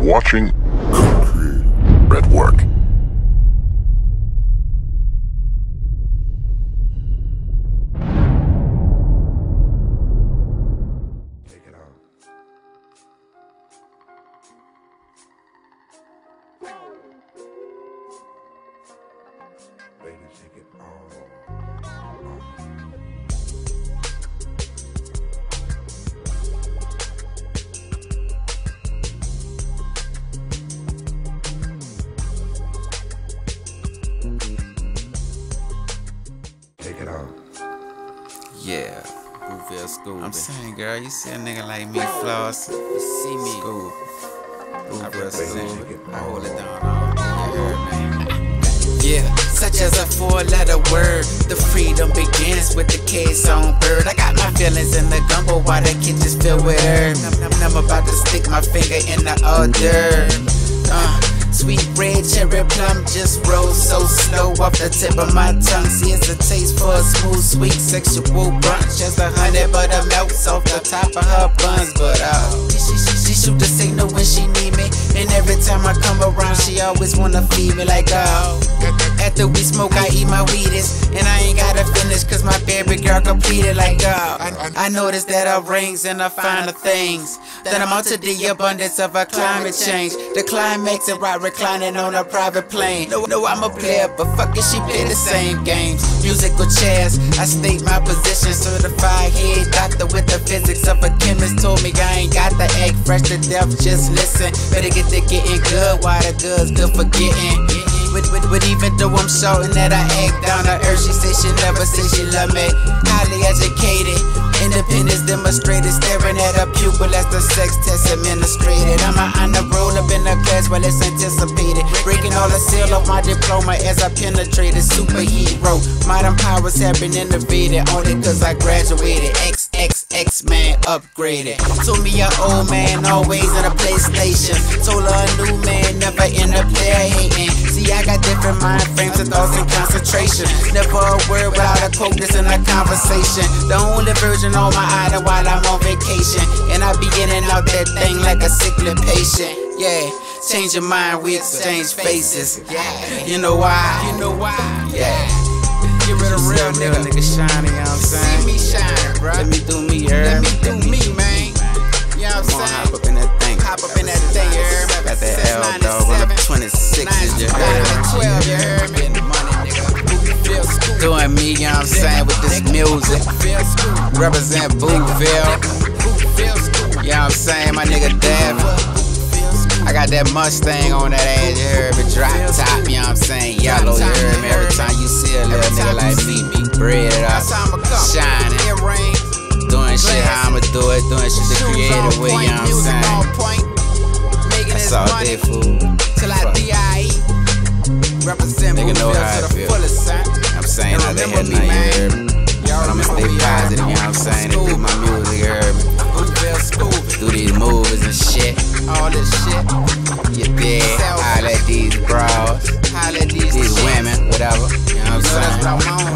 watching Network. Yeah, Boothville Scooby. I'm saying, girl, you see a nigga like me floss, you see me Scooby. I represent you. I hold it down all day, you heard me? Yeah, such as a four-letter word. The freedom begins with the case on bird. I got my feelings in the gumbo while the kitchen's filled with herb. I'm about to stick my finger in the other. Sweet red cherry plum just rolls so slow off the tip of my tongue. See, it's a taste for a smooth, sweet, sexual brunch. Just a honey butter melts off the top of her buns. But she shoot the signal when she need me, and every time I come around, she always wanna feed me like After we smoke, I eat my Wheaties, and I ain't gotta finish cause my baby girl completed like I noticed that her rings and her finer things, that I'm out to the abundance of her climate change. The climax and right reclining on a private plane. No, I'm a player, but fuckin' she play the same games. Musical chairs, I state my position. Certified head doctor with the physics of a chemist. Told me I ain't got the egg fresh to death, just listen. Better get to getting good while the good's good for getting. But even though I'm shouting that I act down to earth, she say she never say she love me. Highly educated, independence demonstrated, staring at her pupil as the sex test administrated. I'm a on the roll up in the class while it's anticipated, breaking all the seal of my diploma as I penetrated. Superhero, modern powers have been innovated, only cause I graduated. X-Man upgraded. Told me an old man always in a PlayStation. Told her a new man never in a player hating. See, I got different mind frames and thoughts and concentration. Never a word without a quote that's in a conversation. The only virgin on my island while I'm on vacation, and I be in and out that thing like a sickly patient. Yeah, change your mind, we exchange faces. Yeah, you know why? You know why? Yeah. Get rid of real nigga shiny, you know what I'm saying? See me shine, bro. Let me do me, yeah. Let me do me, man. You know what I'm saying? Hop up in that thing. Hop up in that thing, yeah. Got that L, dog. Roll up 26s, you heard me? 12, you heard me? Doing me, you know what I'm saying? With this music. Represent Boothville. You know what I'm saying? My nigga Davin. I got that Mustang on that ass, you heard me? Drop top, you know what I'm saying? Yellow, you heard me? Every time you see a little nigga like me, be bread up, shining, doing shit how I'ma do it, doing shit the creative way, you know what I'm saying? That's all day, fool. Nigga know how I feel. I'm saying I didn't hear nothing, you heard me? But I'ma stay positive, you know what I'm saying? And do my music, you heard me? Do these movies and shit. All this shit. You dig? Holla at these bras, holla at these women, whatever. You know what I'm saying?